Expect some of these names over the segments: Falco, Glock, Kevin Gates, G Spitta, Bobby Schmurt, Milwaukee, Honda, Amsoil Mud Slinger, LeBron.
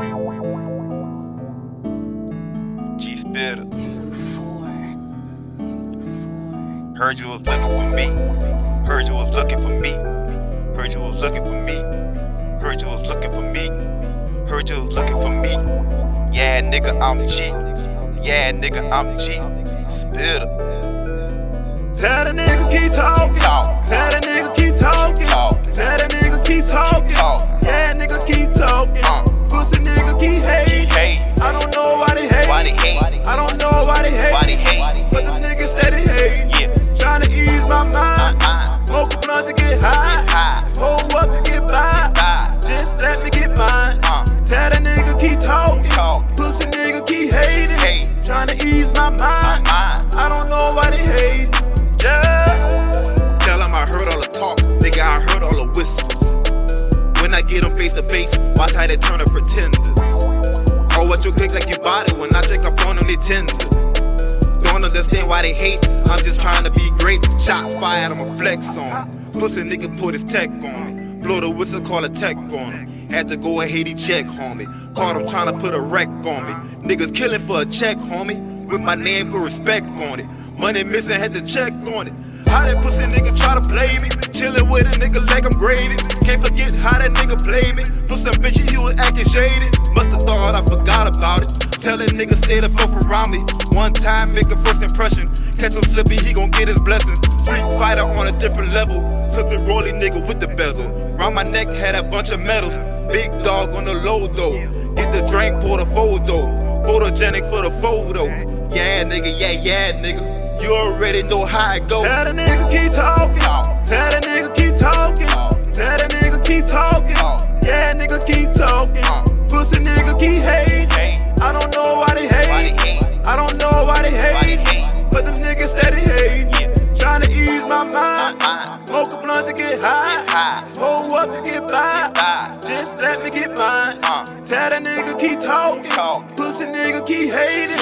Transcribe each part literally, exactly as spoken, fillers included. G Spitta. Heard you was looking for me. Heard you was looking for me. Heard you was looking for me. Heard you was looking for me. Heard you was looking for me. Yeah, nigga, I'm G. Yeah, nigga, I'm G. Spitta. Tell the nigga keep talking. Tell the nigga keep talking. Tell the nigga keep talking. Yeah, nigga keep talking. Pussy nigga keep hating. I don't know why they hate. I don't know why they hate. But the niggas steady hating. Tryna ease my mind. Smoke a blunt to get high. Hold up to get by. Just let me get mine. Tell the nigga keep talking. Pussy nigga keep hating. Tryna ease my mind. I don't know why they hating. Yeah. Tell him I heard all the talk, nigga, I heard all the whistles. When I get them face to face, watch how they turn to pretenders. Oh, what you click like you bought it, when I check up on them they tender. Don't understand why they hate, I'm just trying to be great. Shots fired, I'ma flex on it. Pussy nigga put his tech on it. Blow the whistle, call a tech on him. Had to go ahead, he check, homie. Caught him trying to put a wreck on me. Niggas killing for a check, homie. With my name, put respect on it. Money missing, had to check on it. How that pussy nigga try to play me? Chillin' with a nigga like I'm graded. Can't forget how that nigga played me. For some bitches, you was acting shaded. Musta thought I forgot about it. Tell that nigga stay the fuck around me. One time, make a first impression. Catch him slipping, he gon' get his blessings. Street fighter on a different level. Took the rolling nigga with the bezel. Round my neck, had a bunch of medals. Big dog on the low, though. Get the drink, pour the photo. Photogenic for the photo. Yeah, nigga, yeah, yeah, nigga. You already know how it go. Tell the nigga keep talking. Tell the nigga keep talking. Tell the nigga keep talking. Yeah, nigga keep talking. Pussy nigga keep hating. I don't know why they hate. I don't know why they hate. But them niggas steady hating. Tryna ease my mind. Smoke a blunt to get high. Hold up to get by. Just let me get mine. Tell that nigga keep talking. Pussy nigga keep hating.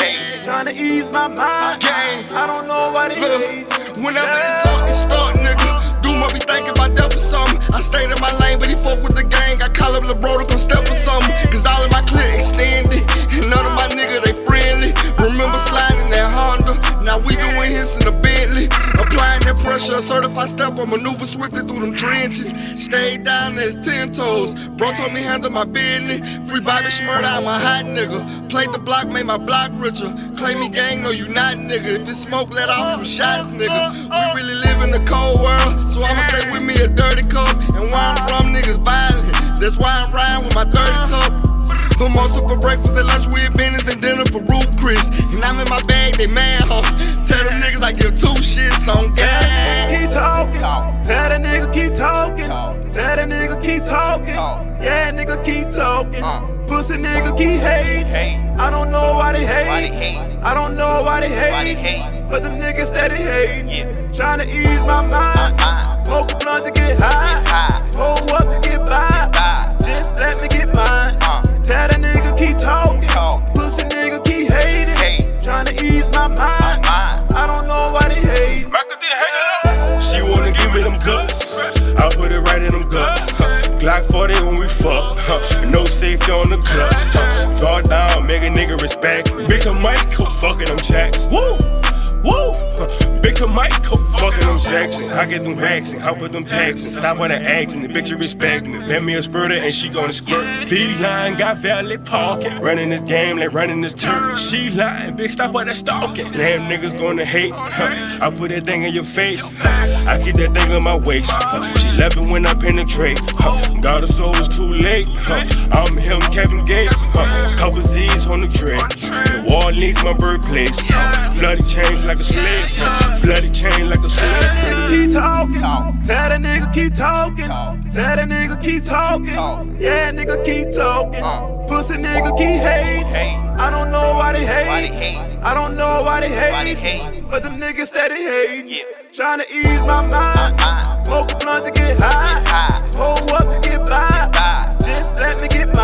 Tryna ease my mind. Gang. I don't know why they hate. Whenever they talk, it start, nigga. Doom, I be thinking about death or something. I stayed in my lane, but he fuck with the gang. I call up LeBron to come step or something. Cause all of my clique extended. And none of my nigga, they friendly. Remember sliding that Honda. Now we doing hits in the Bentley. Applying that pressure, a certified step. I maneuver swiftly through them trenches. Stayed down as ten toes. Bro told me handle my business. Free Bobby Schmurt, I'm a hot nigga. Played the block, made my block richer. Claim me gang, no you not, nigga. If it's smoke, let off some shots, nigga. We really live in the cold world, so I'ma stay with me a dirty cup. And where I'm from, niggas violent. That's why I'm riding with my thirty cup. But most for breakfast and lunch, we had Benny's and dinner for Roof Chris. And I'm in my bag, they mad, huh? Tell them niggas I give two shits on gang. Tell that nigga keep talking. Tell that nigga keep talking. Tell that nigga keep talking. Yeah, nigga keep talking. Pussy nigga keep hating. I don't know why they hate. I don't know why they hate. But them niggas steady hating. Tryna ease my mind. Smoke a blunt to get high. Hold up to get by. Just let me get mine. Tell that nigga keep talking. Pussy nigga keep hating. Tryna ease my mind. I don't know why they hate. She wanna give me them guts. I put it right in them guts. Glock forty when we fuck, huh? No safety on the clutch, huh? Draw down, make a nigga respect. Big a Michael, fucking them jacks. Woo, woo, huh? Big a Michael, fucking them Jackson. I get them waxing, I put them packs and stop on the action. The bitch you respect me. Let me a spurter and she gonna squirt. Feline got valet parking. Running this game, like running this turf. She lying, big stop for that stalking. Damn niggas gonna hate, huh? I put that thing in your face, huh? I get that thing on my waist, huh? She love it when I penetrate, huh? God of soul is too late, huh? I'm him, Kevin Gates, huh? Couple Z's on the track. The wall leads my birthplace, huh? Flooded chains like a slave, huh? Flooded chain like a slave. Tell that nigga keep talking. Tell that nigga keep talking. Tell that nigga keep talking. Yeah, nigga keep talking. Pussy nigga keep hating. I don't know why they hate. I don't know why they hate. But them niggas steady hating. Tryna ease my mind. Smoke a blunt to get high. Hold up to get by. Just let me get by.